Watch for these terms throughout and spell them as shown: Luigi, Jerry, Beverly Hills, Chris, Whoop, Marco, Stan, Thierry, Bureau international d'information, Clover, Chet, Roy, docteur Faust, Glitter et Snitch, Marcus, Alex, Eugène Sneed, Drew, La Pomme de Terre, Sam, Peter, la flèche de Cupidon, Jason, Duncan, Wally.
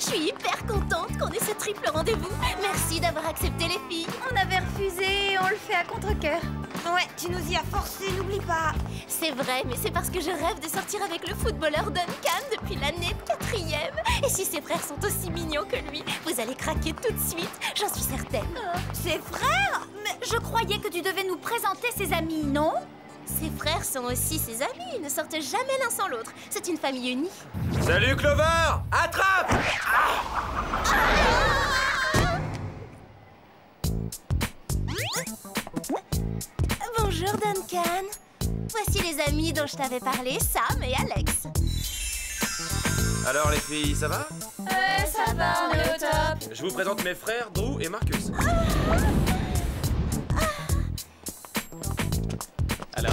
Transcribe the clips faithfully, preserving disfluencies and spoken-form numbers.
Je suis hyper contente qu'on ait ce triple rendez-vous. Merci d'avoir accepté les filles. On avait refusé et on le fait à contre-cœur. Ouais, tu nous y as forcé, n'oublie pas. C'est vrai, mais c'est parce que je rêve de sortir avec le footballeur Duncan depuis l'année quatrième. Et si ses frères sont aussi mignons que lui, vous allez craquer tout de suite, j'en suis certaine. Oh. Ses frères? Mais je croyais que tu devais nous présenter ses amis, non? Ses frères sont aussi ses amis, ils ne sortent jamais l'un sans l'autre. C'est une famille unie. Salut Clover! Attrape! Ah ah! Bonjour Duncan. Voici les amis dont je t'avais parlé, Sam et Alex. Alors les filles, ça va? Ouais, ça va, on est au top. Je vous présente mes frères, Drew et Marcus. Ah Alors,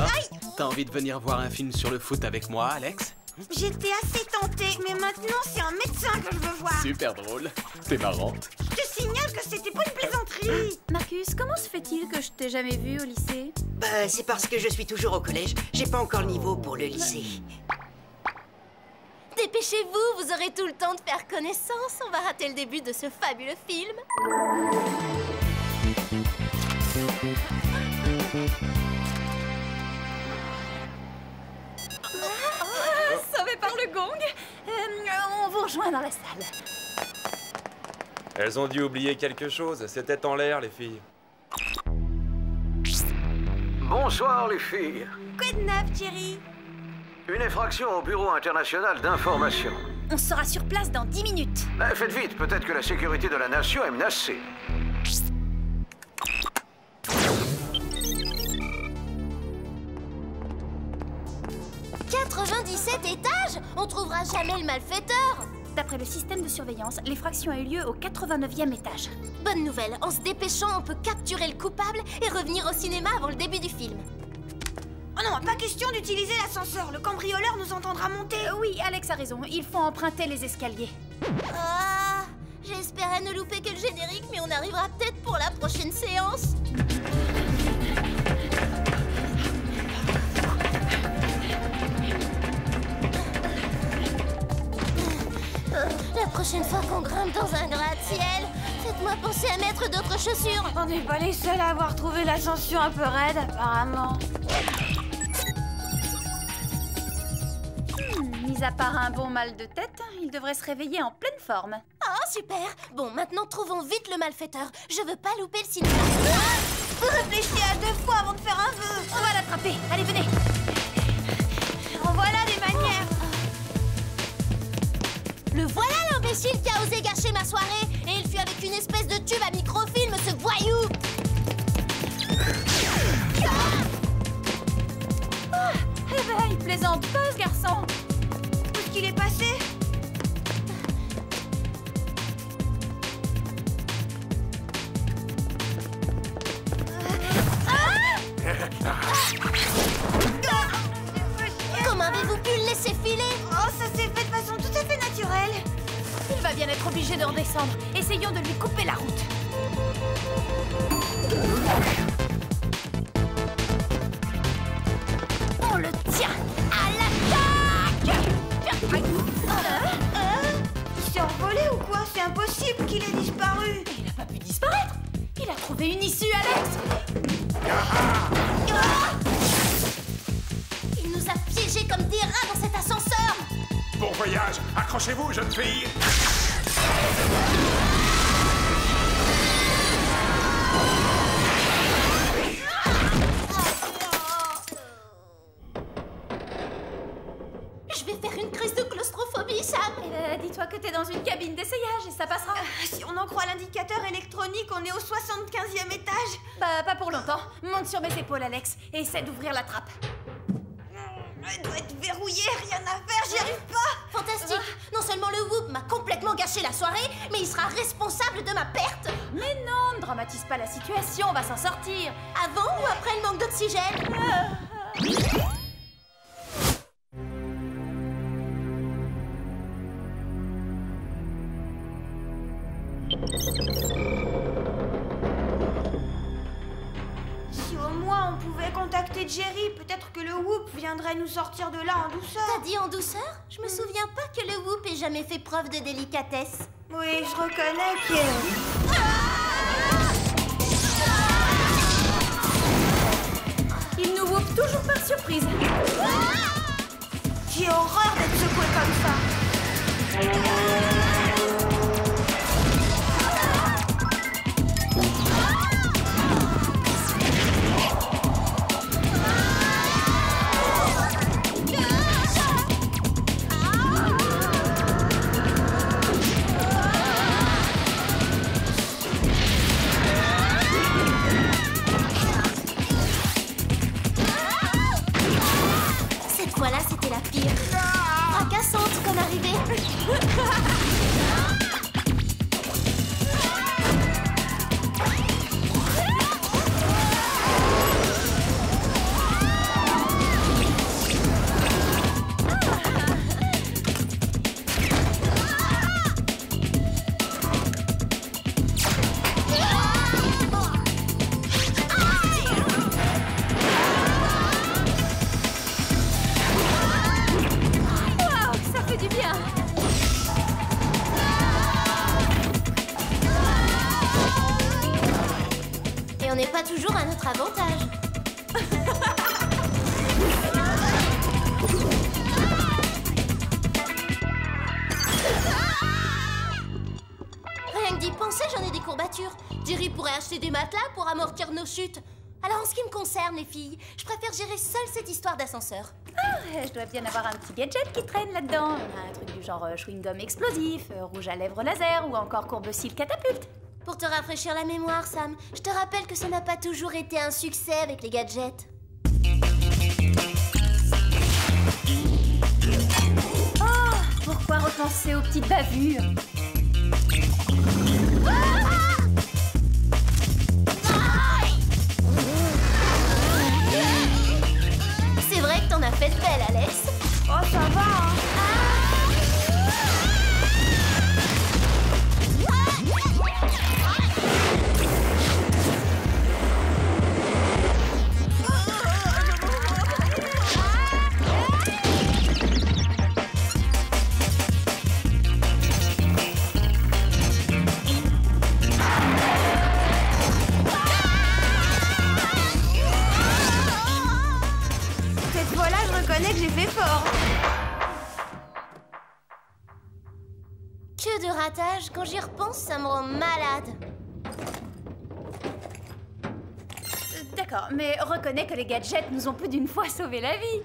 t'as envie de venir voir un film sur le foot avec moi, Alex? J'étais assez tentée, mais maintenant c'est un médecin que je veux voir. Super drôle, t'es marrante. Je te signale que c'était pas une plaisanterie. Marcus, comment se fait-il que je t'ai jamais vu au lycée? Bah, c'est parce que je suis toujours au collège, j'ai pas encore le niveau pour le lycée. Dépêchez-vous, vous aurez tout le temps de faire connaissance, on va rater le début de ce fabuleux film. Par le gong, euh, on vous rejoint dans la salle. Elles ont dû oublier quelque chose, c'était en l'air les filles. Bonsoir les filles. Quoi de neuf Thierry? Une effraction au Bureau international d'information. On sera sur place dans dix minutes. Bah, faites vite, peut-être que la sécurité de la nation est menacée. quatre-vingt-dix-sept étages? On trouvera jamais le malfaiteur. D'après le système de surveillance, l'effraction a eu lieu au quatre-vingt-neuvième étage. Bonne nouvelle, en se dépêchant, on peut capturer le coupable et revenir au cinéma avant le début du film. Oh non, pas question d'utiliser l'ascenseur, le cambrioleur nous entendra monter. euh, Oui, Alex a raison, il faut emprunter les escaliers. Ah, j'espérais ne louper que le générique, mais on arrivera peut-être pour la prochaine séance. La prochaine fois qu'on grimpe dans un gratte-ciel, faites-moi penser à mettre d'autres chaussures. On n'est pas les seuls à avoir trouvé l'ascension un peu raide, apparemment. Hmm, mis à part un bon mal de tête, il devrait se réveiller en pleine forme. Oh, super. Bon, maintenant trouvons vite le malfaiteur. Je veux pas louper le cinéma. Ah, réfléchissez à deux fois avant de faire un vœu. On va l'attraper. Allez, venez. En voilà des manières. Le voilà l'imbécile qui a osé gâcher ma soirée. Et il fut avec une espèce de tube à microfilm, ce voyou. Ah ah, eh ben, il plaisante pas, ce garçon. Où est-ce qu'il est passé? ah ah ah Comment avez-vous pu le laisser filer? Oh, ça s'est fait de façon tout à fait naturelle. Il va bien être obligé d'en descendre. Essayons de lui couper la route. On le tient à l'attaque. Il s'est envolé ou quoi? C'est impossible qu'il ait disparu. Et il n'a pas pu disparaître. Il a trouvé une issue, Alex. Il nous a piégés comme des rats dans cet ascenseur. Bon voyage, accrochez-vous, jeune fille. Je vais faire une crise de claustrophobie, Sam. euh, Dis-toi que t'es dans une cabine d'essayage et ça passera. euh, Si on en croit l'indicateur électronique, on est au soixante-quinzième étage. Bah, pas pour longtemps. Monte sur mes épaules, Alex, et essaie d'ouvrir la trappe. Elle doit être verrouillée, rien à faire, j'y arrive pas. Fantastique, non seulement le Whoop m'a complètement gâché la soirée, mais il sera responsable de ma perte. Mais non, ne dramatise pas la situation, on va s'en sortir. Avant ou après le manque d'oxygène? Si au moins on pouvait contacter rapporté Jerry. Peut-être que le Whoop viendrait nous sortir de là en douceur. T'as dit en douceur? Je me souviens pas que le Whoop ait jamais fait preuve de délicatesse. Oui, je reconnais que... Ah Il nous Whoop toujours par surprise. Ah J'ai horreur d'être secoué comme ça. Ah nos chutes. Alors en ce qui me concerne, les filles, je préfère gérer seule cette histoire d'ascenseur. Ah, je dois bien avoir un petit gadget qui traîne là-dedans. Un truc du genre euh, chewing-gum explosif, euh, rouge à lèvres laser ou encore courbe-cils catapulte. Pour te rafraîchir la mémoire, Sam, je te rappelle que ça n'a pas toujours été un succès avec les gadgets. Oh, pourquoi repenser aux petites bavures? Faites belle, Alex. Oh, ça va, hein. Quand j'y repense, ça me rend malade. D'accord, mais reconnais que les gadgets nous ont plus d'une fois sauvé la vie.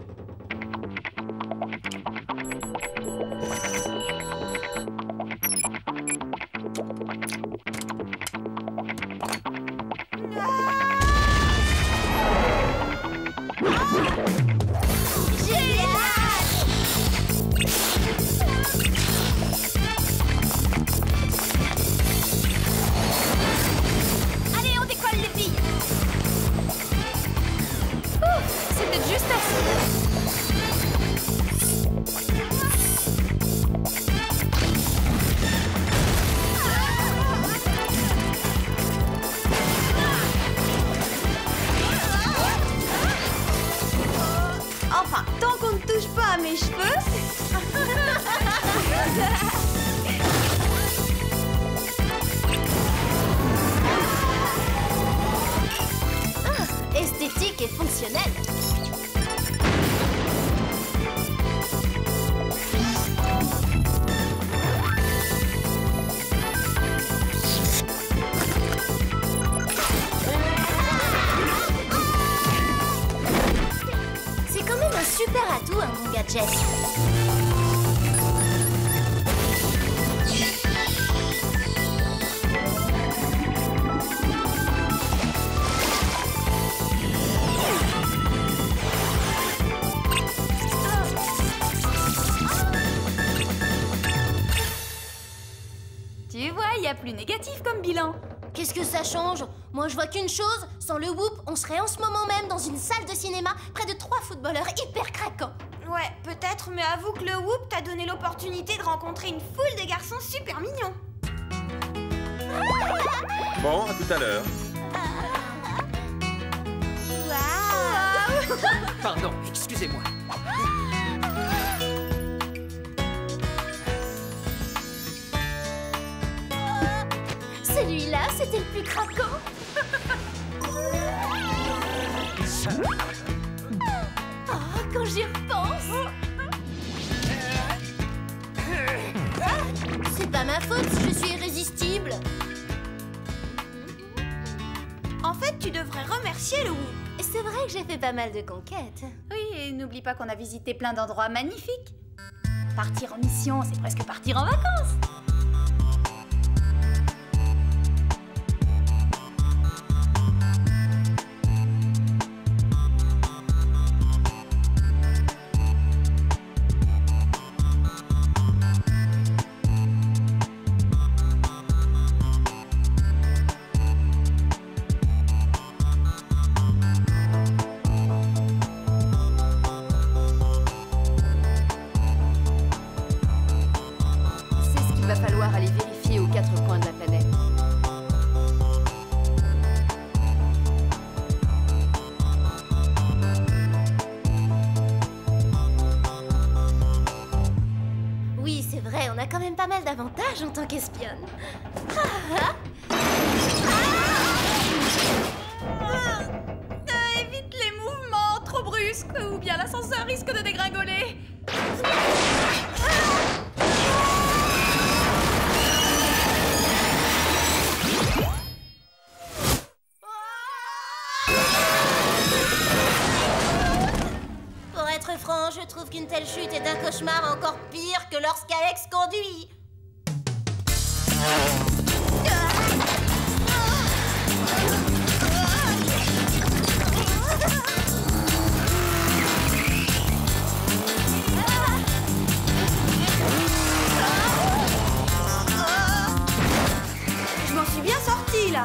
Moi, je vois qu'une chose, sans le Whoop, on serait en ce moment même dans une salle de cinéma près de trois footballeurs hyper craquants. Ouais, peut-être, mais avoue que le Whoop t'a donné l'opportunité de rencontrer une foule de garçons super mignons. Bon, à tout à l'heure. Waouh! Pardon, excusez-moi. Celui-là, c'était le plus craquant. Oh, quand j'y repense. C'est pas ma faute si je suis irrésistible. En fait, tu devrais remercier le Whoop. C'est vrai que j'ai fait pas mal de conquêtes. Oui, et n'oublie pas qu'on a visité plein d'endroits magnifiques. Partir en mission, c'est presque partir en vacances. En tant qu'espionne. Ah, ah. Ah, euh, évite les mouvements trop brusques ou bien l'ascenseur risque de dégringoler. Pour être franc, je trouve qu'une telle chute est un cauchemar encore pire que lorsqu'Alex conduit. Je m'en suis bien sortie là. Euh,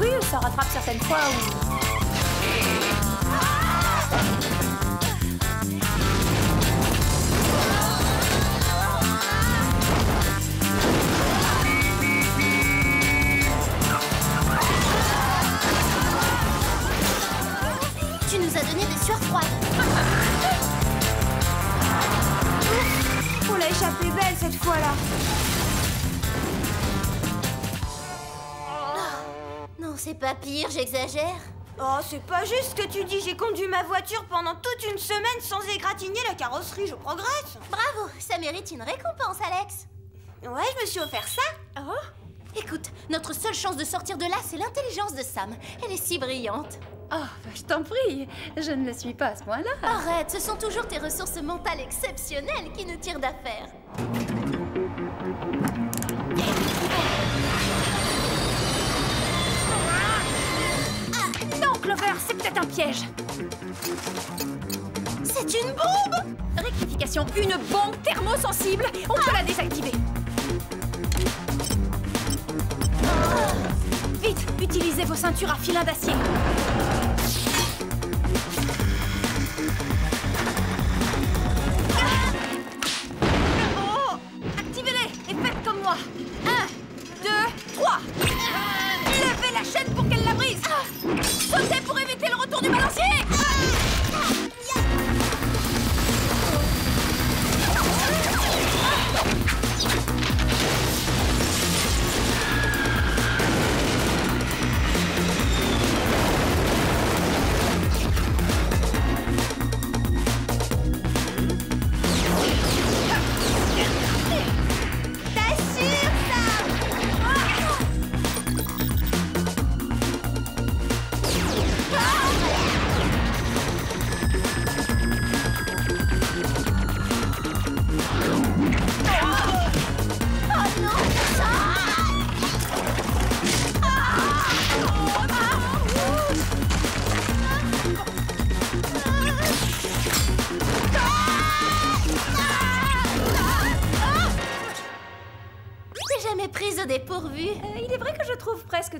oui, ça rattrape certaines fois où... cette fois-là. Oh, non, c'est pas pire, j'exagère. Oh, c'est pas juste ce que tu dis. J'ai conduit ma voiture pendant toute une semaine sans égratigner la carrosserie. Je progresse. Bravo, ça mérite une récompense, Alex. Ouais, je me suis offert ça. Oh. Écoute, notre seule chance de sortir de là, c'est l'intelligence de Sam. Elle est si brillante. Oh, bah, je t'en prie, je ne le suis pas à ce point-là. Arrête, ce sont toujours tes ressources mentales exceptionnelles qui nous tirent d'affaire. Ah, non, Clover, c'est peut-être un piège. C'est une bombe. Rectification, une bombe thermosensible. On ah. peut la désactiver. Vite, utilisez vos ceintures à filin d'acier.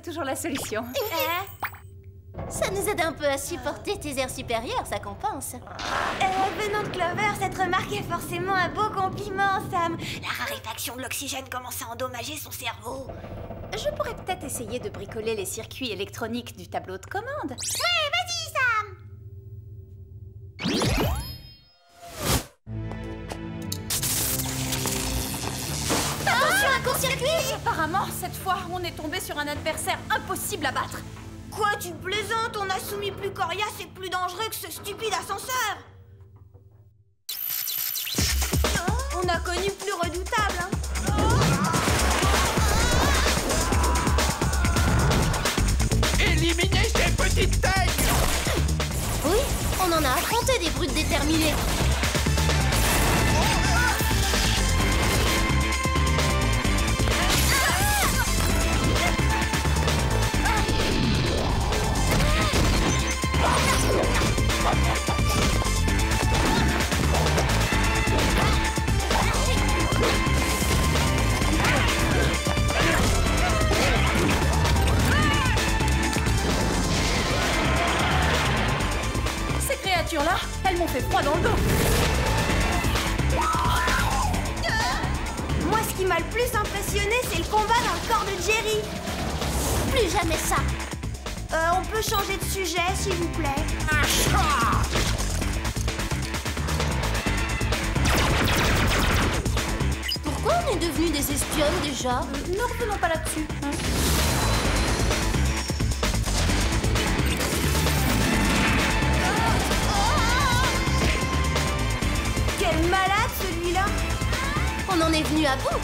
Toujours la solution. euh... Ça nous aide un peu à supporter tes airs supérieurs, ça compense. Euh, venant de Clover, cette remarque est forcément un beau compliment, Sam. La raréfaction de l'oxygène commence à endommager son cerveau. Je pourrais peut-être essayer de bricoler les circuits électroniques du tableau de commande. Ouais, vas-y, Sam. un court-circuit. Apparemment, cette fois, on est tombé sur un adversaire impossible à battre. Quoi, tu plaisantes? On a soumis plus coriace et plus dangereux que ce stupide ascenseur. Oh. On a connu plus redoutable, hein. Éliminez ces petites tailles! Oui, on en a affronté des brutes déterminées. Là, elles m'ont fait froid dans le dos. Moi, ce qui m'a le plus impressionné, c'est le combat dans le corps de Jerry. Plus jamais ça. Euh, on peut changer de sujet, s'il vous plaît. Pourquoi on est devenus des espionnes, déjà? Ne revenons pas là-dessus. Hein? Quel malade, celui-là! On en est venu à bout!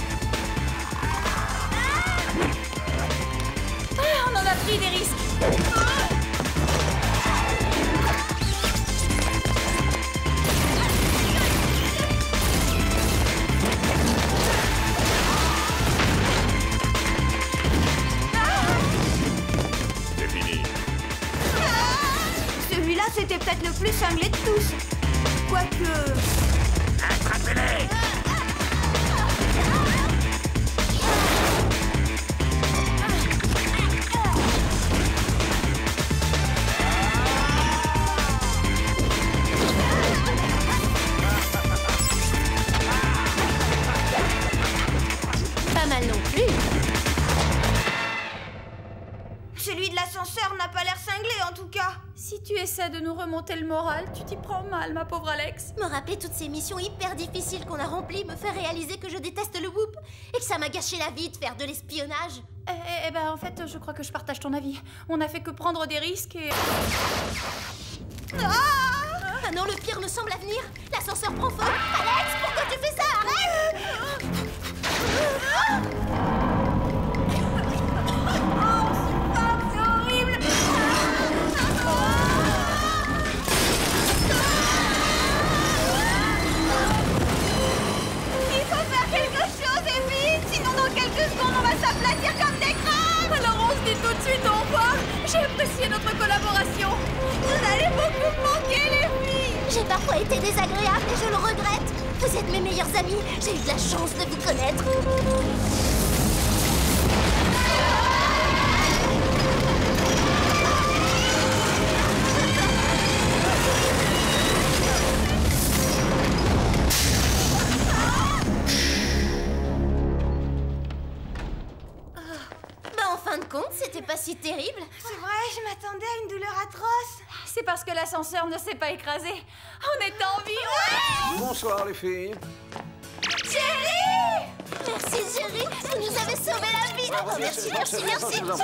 Ah, on en a pris des risques! Ah, c'est fini! Ah, celui-là, c'était peut-être le plus cinglé de tous! Quoique... Attrapez-les! Pas mal non plus. Celui de l'ascenseur n'a pas l'air cinglé en tout cas. Si tu essaies de nous remonter le moral, tu t'y prends mal, ma pauvre Alex. Me rappeler toutes ces missions hyper difficiles qu'on a remplies, me fait réaliser que je déteste le Whoop et que ça m'a gâché la vie de faire de l'espionnage. Eh, eh, eh ben, en fait, je crois que je partage ton avis. On a fait que prendre des risques et... Ah, ah non, le pire me semble à venir. L'ascenseur prend feu. Alex, pourquoi tu fais ça? Arrête! Ah, s'aplatir comme des crabes. Alors on se dit tout de suite au revoir. J'ai apprécié notre collaboration. Vous allez beaucoup me manquer, les filles. J'ai parfois été désagréable et je le regrette. Vous êtes mes meilleurs amis. J'ai eu de la chance de vous connaître. C'était pas si terrible. C'est vrai, je m'attendais à une douleur atroce. C'est parce que l'ascenseur ne s'est pas écrasé. On est en vie. Ouais. Bonsoir les filles. Jerry! Merci Jerry, vous nous avez sauvé la vie. Ah, merci, merci, merci. merci.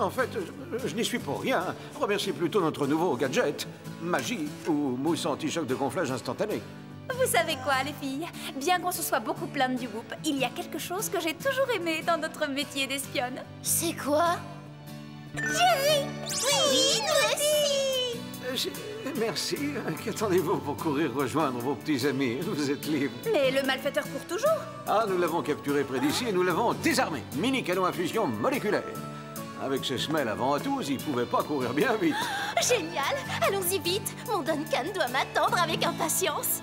En fait, je, je n'y suis pour rien. Remerciez plutôt notre nouveau gadget, magie ou mousse anti-choc de gonflage instantané. Vous savez quoi, les filles? Bien qu'on se soit beaucoup plainte du Whoop, il y a quelque chose que j'ai toujours aimé dans notre métier d'espionne. C'est quoi? Jerry! Oui, nous aussi! Merci. Qu'attendez-vous pour courir rejoindre vos petits amis? Vous êtes libres. Mais le malfaiteur court toujours. Ah, nous l'avons capturé près d'ici et nous l'avons désarmé. Mini canon à fusion moléculaire. Avec ses semelles avant à tous, il pouvait pas courir bien vite. Génial! Allons-y vite! Mon Duncan doit m'attendre avec impatience.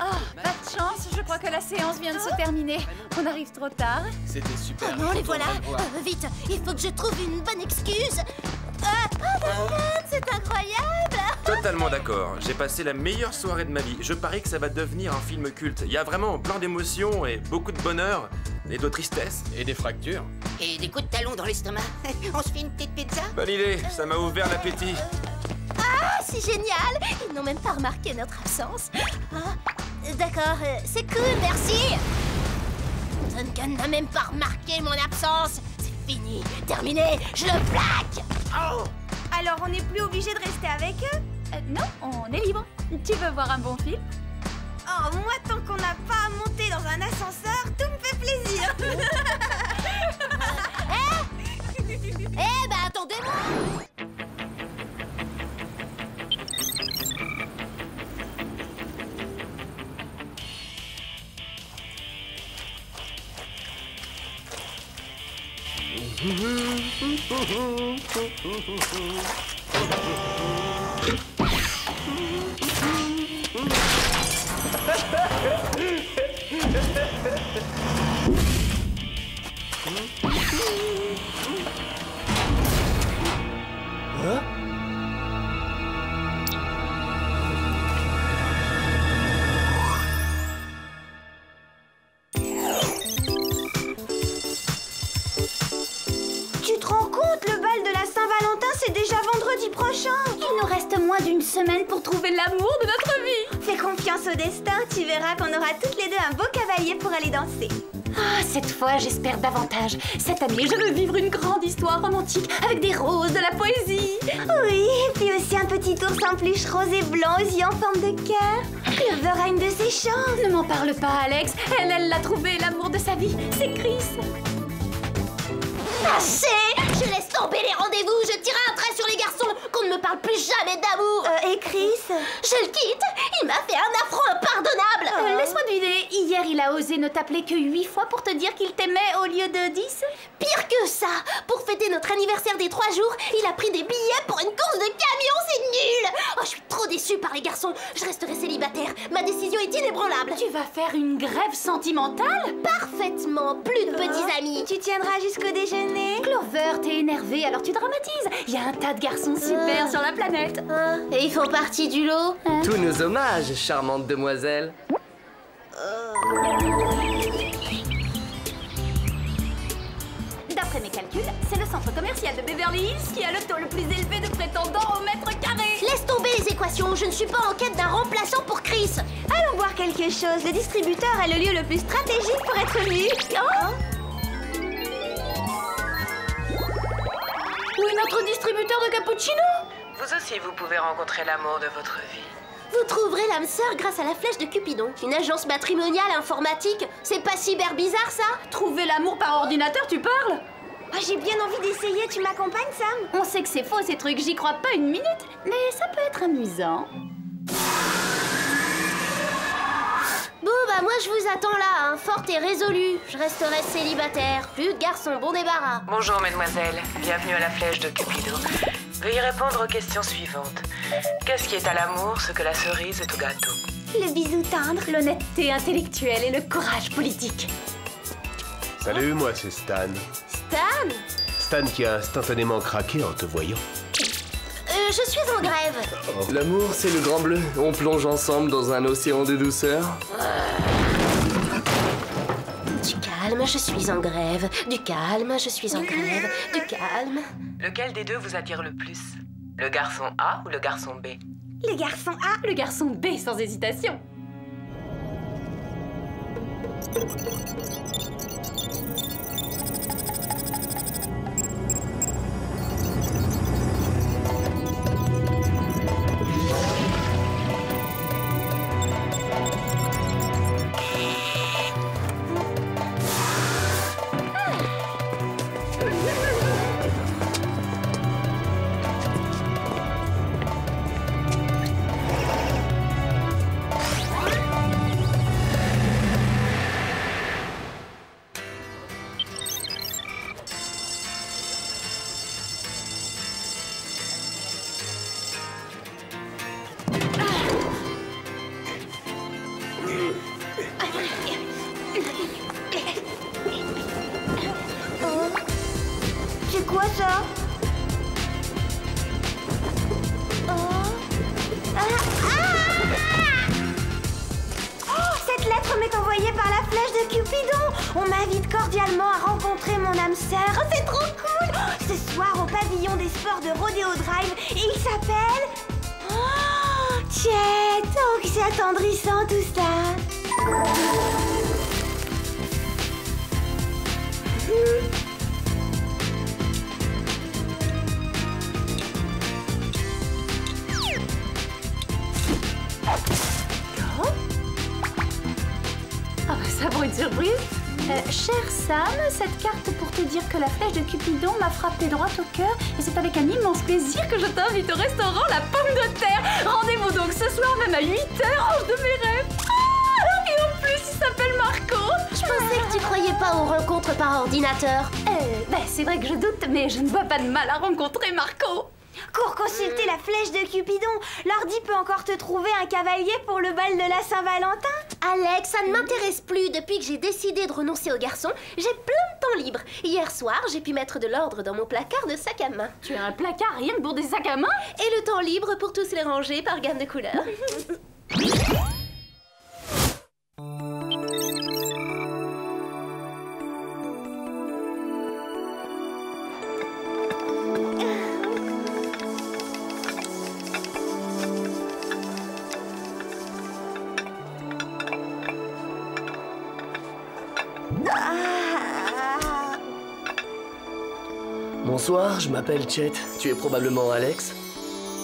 Oh, pas de chance, je crois que la séance vient de se terminer. On arrive trop tard. C'était super. Oh non, les voilà! Euh, vite, il faut que je trouve une bonne excuse. Ah, euh, oh, Duncan, c'est incroyable! totalement d'accord. J'ai passé la meilleure soirée de ma vie. Je parie que ça va devenir un film culte. Il y a vraiment plein d'émotions et beaucoup de bonheur, et de tristesse. Et des fractures. Et des coups de talon dans l'estomac. On se fait une petite pizza? Bonne idée, ça m'a ouvert l'appétit. Ah, c'est génial! Ils n'ont même pas remarqué notre absence. Ah, d'accord, c'est cool, merci! Duncan n'a même pas remarqué mon absence. C'est fini, terminé, je le plaque! Oh! Alors on n'est plus obligé de rester avec eux? euh, Non, on est libre. Tu veux voir un bon film? Oh, moi tant qu'on n'a pas à monter dans un ascenseur, tout me fait plaisir. Eh Eh ben attendez-moi. Huh? D'une semaine pour trouver l'amour de notre vie. Fais confiance au destin, tu verras qu'on aura toutes les deux un beau cavalier pour aller danser. Ah, oh, cette fois, j'espère davantage. Cette année, je veux vivre une grande histoire romantique avec des roses, de la poésie. Oui, et puis aussi un petit ours en peluche rose et blanc aux yeux en forme de cœur. Clover a une de ses chances. Ne m'en parle pas, Alex. Elle, elle l'a trouvé, l'amour de sa vie. C'est Chris. Assez! Je laisse tomber les rendez-vous, je tirerai un trait sur les garçons, qu'on ne me parle plus jamais d'amour. Euh, et Chris? Je le quitte, il m'a fait un affront impardonnable. Euh, Laisse-moi deviner, hier il a osé ne t'appeler que huit fois pour te dire qu'il t'aimait au lieu de dix? Pire que ça, pour fêter notre anniversaire des trois jours, il a pris des billets pour une course de camion, c'est nul. Oh, je suis trop déçue par les garçons, je resterai célibataire, ma décision est inébranlable. Tu vas faire une grève sentimentale? Parfaitement, plus de petits amis. Tu tiendras jusqu'au déjeuner. Clover, t'es énervée, alors tu dramatises. Il y a un tas de garçons super euh... sur la planète. Euh... Et ils font partie du lot. Hein? Tous nos hommages, charmante demoiselle. Euh... D'après mes calculs, c'est le centre commercial de Beverly Hills qui a le taux le plus élevé de prétendants au mètre carré. Laisse tomber les équations, je ne suis pas en quête d'un remplaçant pour Chris. Allons voir quelque chose, le distributeur a le lieu le plus stratégique pour être lu. Hein? Où est notre distributeur de cappuccino? Vous aussi, vous pouvez rencontrer l'amour de votre vie. Vous trouverez l'âme sœur grâce à la flèche de Cupidon. Une agence matrimoniale informatique, c'est pas cyber bizarre, ça? Trouver l'amour par ordinateur, tu parles? Oh, j'ai bien envie d'essayer, tu m'accompagnes, Sam? On sait que c'est faux, ces trucs, j'y crois pas une minute. Mais ça peut être amusant. Bon, bah moi je vous attends là, hein, forte et résolue. Je resterai célibataire. Plus de garçons, bon débarras. Bonjour mesdemoiselles, bienvenue à la flèche de Cupidon. Veuillez répondre aux questions suivantes. Qu'est-ce qui est à l'amour ce que la cerise est au gâteau? Le bisou tendre, l'honnêteté intellectuelle et le courage politique. Salut, moi c'est Stan. Stan? Stan qui a instantanément craqué en te voyant. Euh, je suis en grève. L'amour, c'est le grand bleu. On plonge ensemble dans un océan de douceur. Du calme, je suis en grève. Du calme, je suis en grève. Du calme. Lequel des deux vous attire le plus? Le garçon A ou le garçon B? Le garçon A, le garçon B, sans hésitation. C'est quoi ça? Oh. de Cupidon. On m'invite cordialement à rencontrer mon âme sœur. Oh, c'est trop cool. Ce soir au pavillon des sports de Rodeo Drive, il s'appelle... Oh, Chet. Oh, que c'est attendrissant tout ça. Oh, oh bah ça vaut une surprise. Euh, cher Sam, cette carte pour te dire que la flèche de Cupidon m'a frappé droit au cœur et c'est avec un immense plaisir que je t'invite au restaurant La Pomme de Terre. Rendez-vous donc ce soir même à huit heures, ange de mes rêves. Ah, et en plus, il s'appelle Marco. Je pensais que tu croyais pas aux rencontres par ordinateur. Euh, bah c'est vrai que je doute, mais je ne vois pas de mal à rencontrer Marco. Cours consulter mmh. la flèche de Cupidon. L'ordi peut encore te trouver un cavalier pour le bal de la Saint-Valentin. Alex, ça ne m'intéresse plus. Depuis que j'ai décidé de renoncer aux garçons, j'ai plein de temps libre. Hier soir, j'ai pu mettre de l'ordre dans mon placard de sac à main. Tu as un placard rien que pour des sacs à main? Et le temps libre pour tous les ranger par gamme de couleurs. Bonsoir, je m'appelle Chet. Tu es probablement Alex.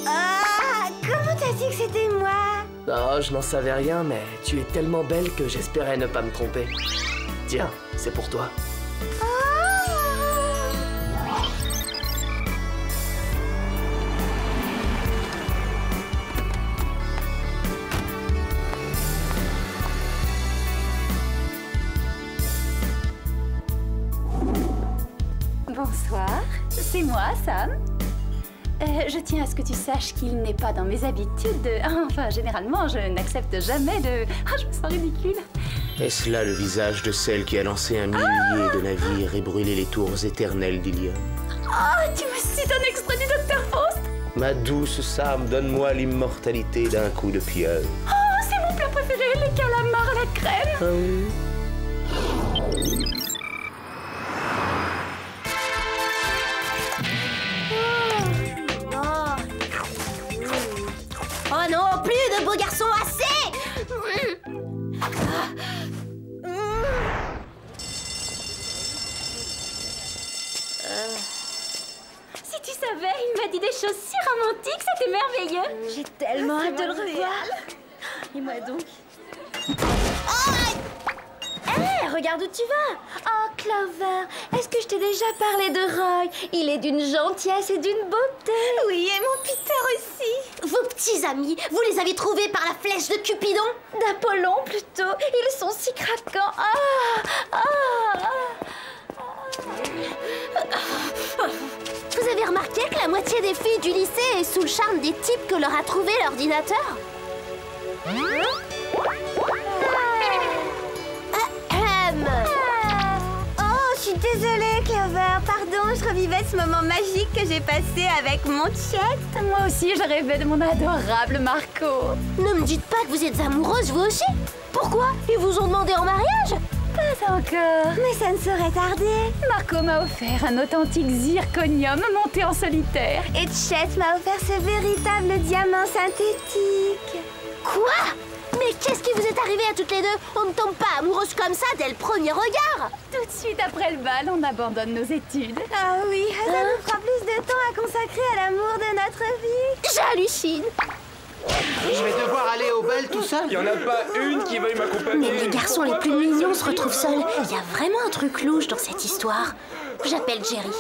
Ah, comment t'as dit que c'était moi? Oh, je n'en savais rien, mais tu es tellement belle que j'espérais ne pas me tromper. Tiens, c'est pour toi. Je tiens à ce que tu saches qu'il n'est pas dans mes habitudes. Enfin, généralement, je n'accepte jamais de... Ah, je me sens ridicule. Est-ce là le visage de celle qui a lancé un millier ah de navires et brûlé les tours éternelles d'Ilion? Oh, tu me cites un extrait du docteur Faust? Ma douce Sam, donne-moi l'immortalité d'un coup de pieuvre. Oh, c'est mon plat préféré, les calamars à la crème. Ah oui. Beau garçon, assez! Si tu savais, il m'a dit des choses si romantiques, c'était merveilleux! J'ai tellement hâte de le revoir! Et moi donc... Hé, hey, regarde où tu vas! Oh, Clover, est-ce que je t'ai déjà parlé de Roy? Il est d'une gentillesse et d'une beauté! Oui, et mon Peter aussi! Vos petits amis, vous les avez trouvés par la flèche de Cupidon? D'Apollon, plutôt. Ils sont si craquants. Ah, ah, ah, ah. Vous avez remarqué que la moitié des filles du lycée est sous le charme des types que leur a trouvé l'ordinateur? Oh, je suis désolée, Clover. Pardon, je revivais ce moment magique que j'ai passé avec mon Chet. Moi aussi, je rêvais de mon adorable Marco. Ne me dites pas que vous êtes amoureuse, vous aussi. Pourquoi? Ils vous ont demandé en mariage? Pas encore. Mais ça ne saurait tarder. Marco m'a offert un authentique zirconium monté en solitaire. Et Chet m'a offert ce véritable diamant synthétique. Quoi? Mais qu'est-ce qui vous est arrivé à toutes les deux? On ne tombe pas amoureuse comme ça dès le premier regard. Tout de suite après le bal, on abandonne nos études. Ah oui, ça hein? nous fera plus de temps à consacrer à l'amour de notre vie. J'hallucine. Je vais devoir aller au bal tout seul. Il n'y en a pas une qui veuille m'accompagner. Mais les garçons les plus mignons se retrouvent seuls. Il y a vraiment un truc louche dans cette histoire. J'appelle Jerry.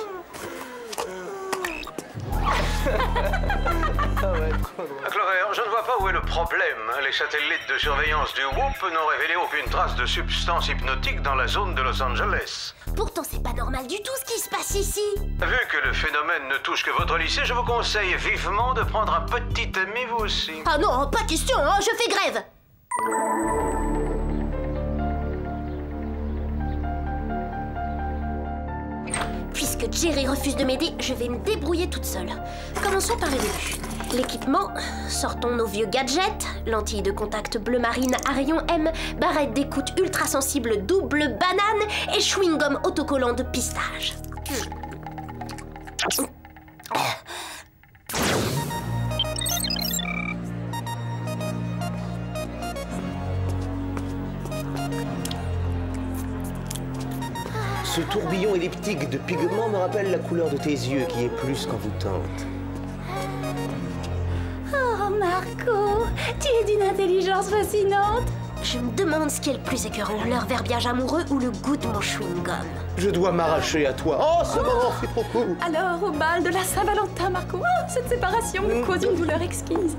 Clover, je ne vois pas où est le problème. Les satellites de surveillance du Whoop n'ont révélé aucune trace de substance hypnotique dans la zone de Los Angeles. Pourtant, c'est pas normal du tout ce qui se passe ici. Vu que le phénomène ne touche que votre lycée, je vous conseille vivement de prendre un petit ami vous aussi. Ah non, pas question, hein, je fais grève. Puisque Jerry refuse de m'aider, je vais me débrouiller toute seule. Commençons par le début. l'équipement, sortons nos vieux gadgets, lentilles de contact bleu marine à rayon M, barrettes d'écoute ultra sensible double banane et chewing-gum autocollant de pistache. Ce tourbillon elliptique de pigments me rappelle la couleur de tes yeux qui est plus qu'envoûtante. Oh Marco, tu es d'une intelligence fascinante. Je me demande ce qui est le plus écœurant, leur verbiage amoureux ou le goût de mon chewing-gum. Je dois m'arracher à toi. Oh, ce oh. moment, c'est trop cool. Alors, au bal de la Saint-Valentin, Marco, oh, cette séparation me cause une douleur exquise.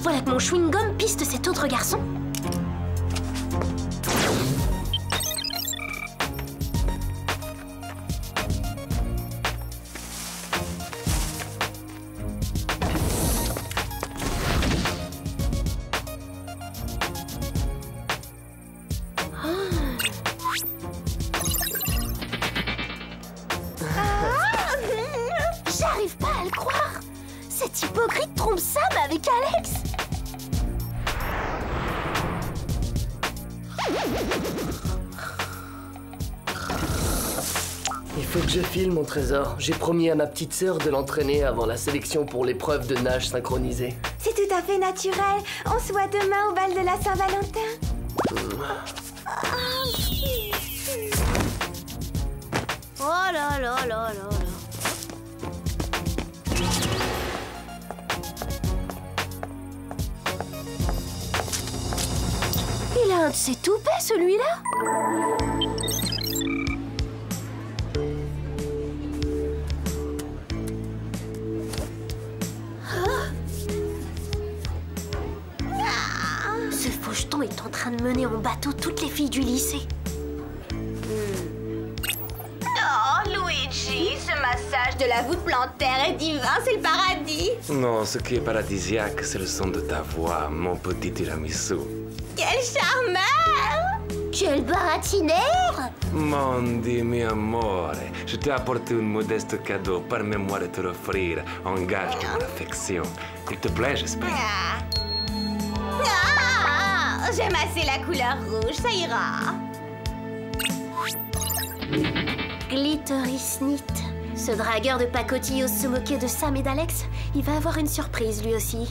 Voilà que mon chewing-gum piste cet autre garçon. Mon trésor. J'ai promis à ma petite sœur de l'entraîner avant la sélection pour l'épreuve de nage synchronisée. C'est tout à fait naturel. On se voit demain au bal de la Saint-Valentin. Oh là là là là là. Il a un de ses toupets, celui-là. Est en train de mener en bateau toutes les filles du lycée. Oh, Luigi, ce massage de la voûte plantaire est divin, c'est le paradis. Non, ce qui est paradisiaque, c'est le son de ta voix, mon petit tiramisu. Quel charmeur! Quel baratineur! Mon Dieu, mon amour, je t'ai apporté un modeste cadeau. Permets-moi de te l'offrir en gage de mon affection. Il te plaît, j'espère. Ah. Ah. J'aime assez la couleur rouge, ça ira. Glitter et Snitch. Ce dragueur de pacotille ose se moquer de Sam et d'Alex. Il va avoir une surprise lui aussi.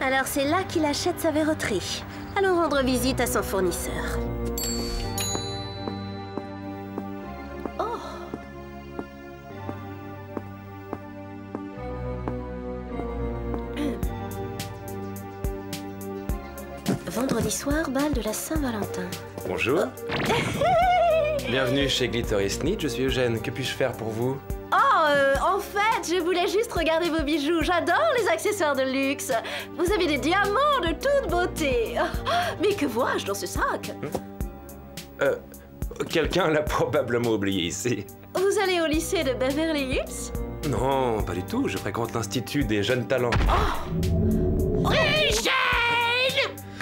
Alors c'est là qu'il achète sa verroterie. Allons rendre visite à son fournisseur. Soir, bal de la Saint-Valentin. Bonjour. Bienvenue chez Glitter et Snitch, je suis Eugène. Que puis-je faire pour vous? Oh, euh, en fait, je voulais juste regarder vos bijoux. J'adore les accessoires de luxe. Vous avez des diamants de toute beauté. Mais que vois-je dans ce sac? Euh, quelqu'un l'a probablement oublié ici. Vous allez au lycée de Beverly Hills? Non, pas du tout. Je fréquente l'Institut des jeunes talents. Oh. Oh.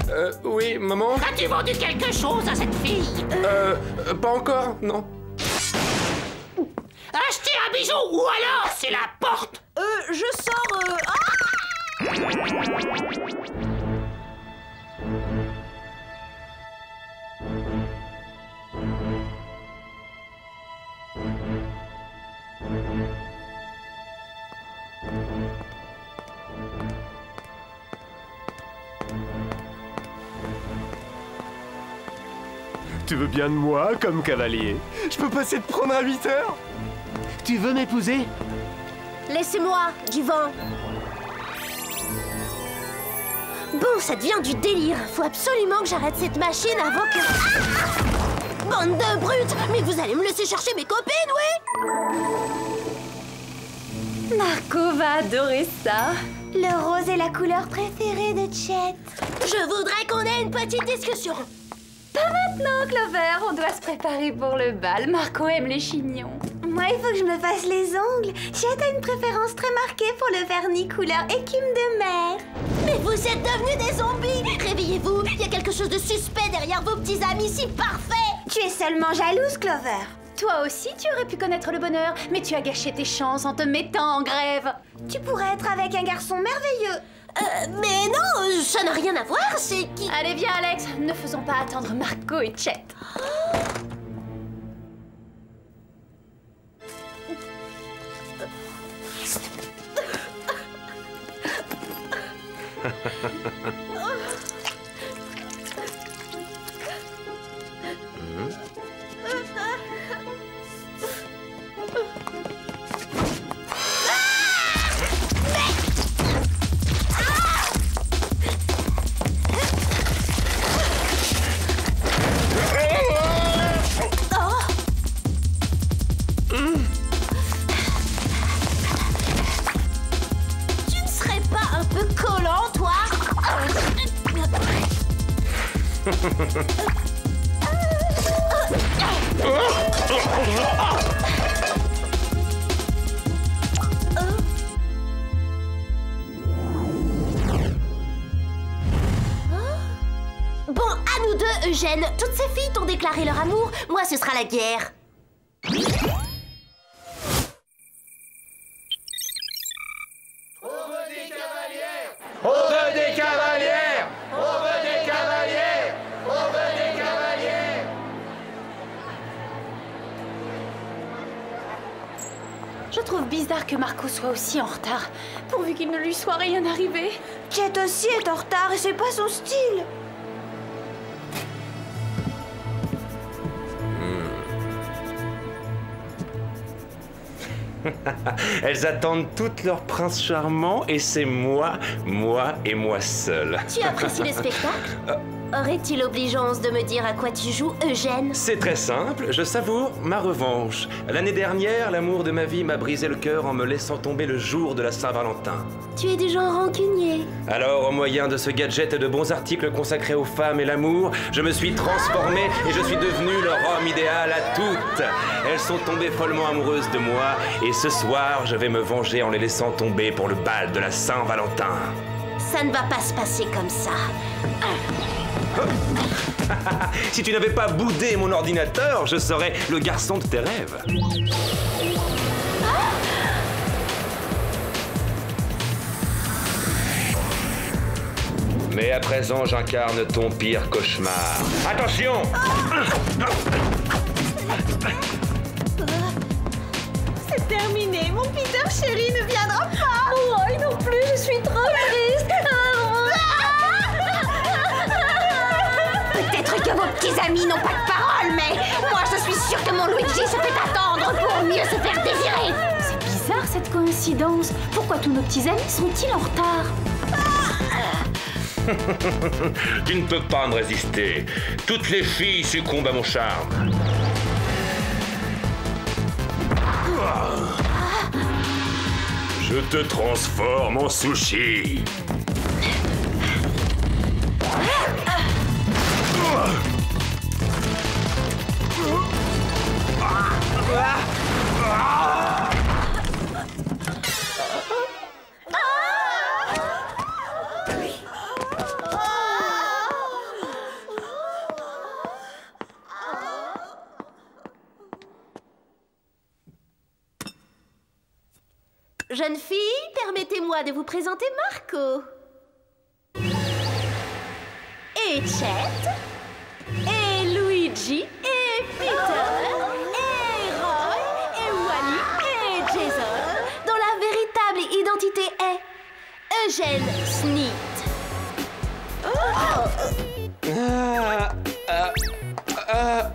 Euh, oui, maman? As-tu vendu quelque chose à cette fille? Euh, euh, pas encore, non. Achetez un bijou ou alors c'est la porte! Euh, je sors... Euh... Ah! Tu veux bien de moi comme cavalier? Je peux passer te prendre à huit heures? Tu veux m'épouser? Laissez-moi, du vent. Bon, ça devient du délire. Faut absolument que j'arrête cette machine avant que... Ah! Bande de brutes! Mais vous allez me laisser chercher mes copines, oui? Marco va adorer ça. Le rose est la couleur préférée de Chet. Je voudrais qu'on ait une petite discussion. Pas maintenant, Clover. On doit se préparer pour le bal. Marco aime les chignons. Moi, il faut que je me fasse les ongles. Chet a une préférence très marquée pour le vernis couleur écume de mer. Mais vous êtes devenus des zombies! Réveillez-vous, il y a quelque chose de suspect derrière vos petits amis si parfaits! Tu es seulement jalouse, Clover. Toi aussi, tu aurais pu connaître le bonheur, mais tu as gâché tes chances en te mettant en grève. Tu pourrais être avec un garçon merveilleux. Euh, mais non, ça n'a rien à voir, c'est qui... Allez, viens, Alex, ne faisons pas attendre Marco et Chet. Oh. Ce sera la guerre. On veut des cavalières. On veut des cavalières. On veut des cavalières. On veut des cavalières. Je trouve bizarre que Marco soit aussi en retard, pourvu qu'il ne lui soit rien arrivé. Chet aussi est en retard et c'est pas son style. Elles attendent toutes leur prince charmant et c'est moi, moi et moi seul. Tu apprécies le spectacle? Aurait-il obligeance de me dire à quoi tu joues, Eugène? C'est très simple, je savoure ma revanche. L'année dernière, l'amour de ma vie m'a brisé le cœur en me laissant tomber le jour de la Saint-Valentin. Tu es du genre rancunier. Alors, au moyen de ce gadget et de bons articles consacrés aux femmes et l'amour, je me suis transformé et je suis devenu leur homme idéal à toutes. Elles sont tombées follement amoureuses de moi et ce soir, je vais me venger en les laissant tomber pour le bal de la Saint-Valentin. Ça ne va pas se passer comme ça. Si tu n'avais pas boudé mon ordinateur, je serais le garçon de tes rêves. Ah! Mais à présent, j'incarne ton pire cauchemar. Attention! Ah! C'est terminé, mon Peter chéri ne viendra pas. Roy non plus, je suis trop triste. Peut-être que vos petits amis n'ont pas de parole, mais moi je suis sûre que mon Luigi se fait attendre pour mieux se faire désirer. C'est bizarre cette coïncidence. Pourquoi tous nos petits amis sont-ils en retard? Tu ne peux pas me résister. Toutes les filles succombent à mon charme. Je te transforme en sushi. Jeune fille, permettez-moi de vous présenter Marco. Et Chet. Et Luigi. Et Peter. Et Roy. Et Wally. Et Jason. Dont la véritable identité est Eugène Sneed. Oh. Ah, ah, ah.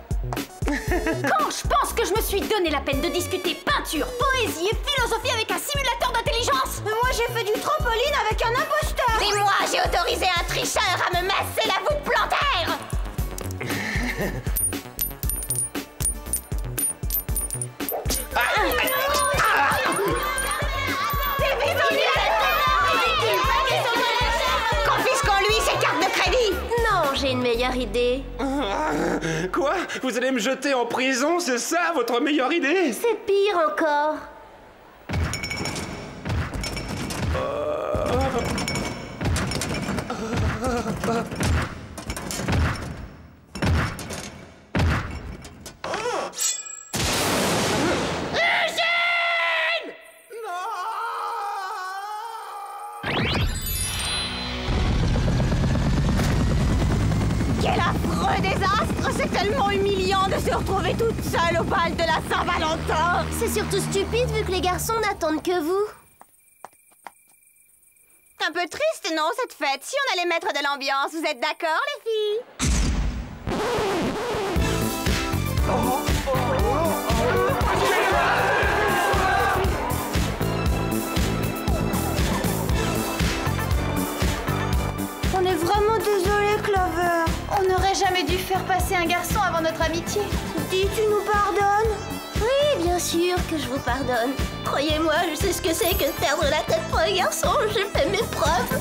Quand je pense que je me suis donné la peine de discuter peinture, poésie et philosophie avec un simulateur d'intelligence. Moi j'ai fait du trampoline avec un imposteur. Et moi j'ai autorisé un tricheur à me masser la voûte plantaire. Ah, ah, ah, ah. Confisquons-lui ses cartes de crédit. Non, j'ai une meilleure idée. Quoi? Vous allez me jeter en prison, c'est ça votre meilleure idée? C'est pire encore. Toute seule au bal de la Saint-Valentin. C'est surtout stupide vu que les garçons n'attendent que vous. Un peu triste, non, cette fête? Si on allait mettre de l'ambiance, vous êtes d'accord, les filles? Oh, oh, oh, oh. On est vraiment désolé, Clover. On n'aurait jamais dû faire passer un garçon avant notre amitié. Dis, tu nous pardonnes? Oui, bien sûr que je vous pardonne. Croyez-moi, je sais ce que c'est que de perdre la tête pour un garçon. J'ai fait mes preuves.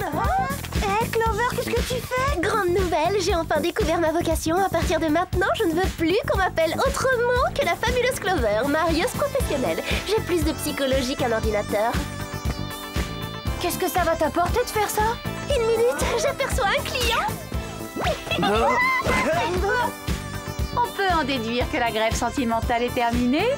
Ah. Hey, Clover, qu'est-ce que tu fais? Grande nouvelle, j'ai enfin découvert ma vocation. À partir de maintenant, je ne veux plus qu'on m'appelle autrement que la fabuleuse Clover, marieuse professionnelle. J'ai plus de psychologie qu'un ordinateur. Qu'est-ce que ça va t'apporter de faire ça? Une minute, j'aperçois un client. On peut en déduire que la grève sentimentale est terminée.